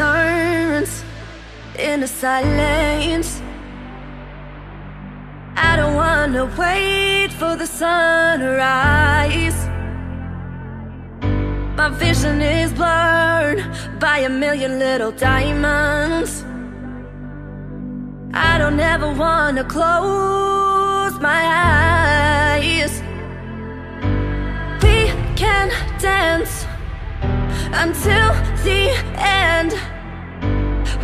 sirens in the silence. I don't wanna wait for the sunrise. My vision is blurred by a million little diamonds. I don't ever wanna close my eyes. We can dance until the end.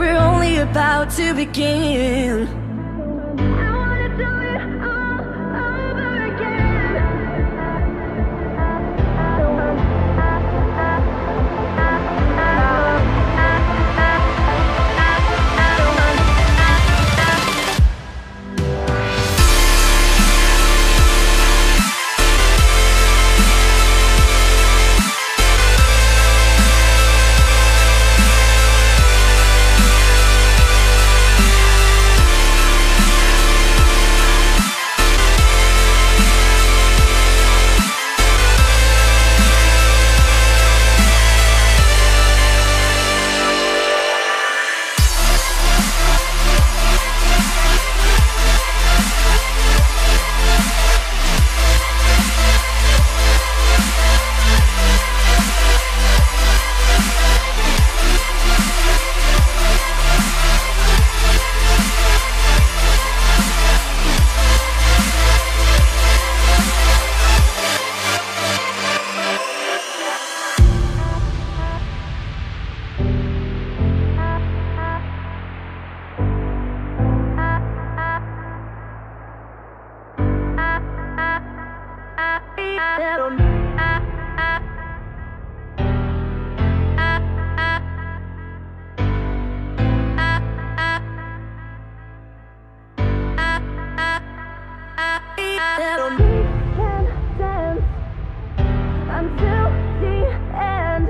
We're only about to begin. Until the end,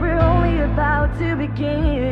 we're only about to begin.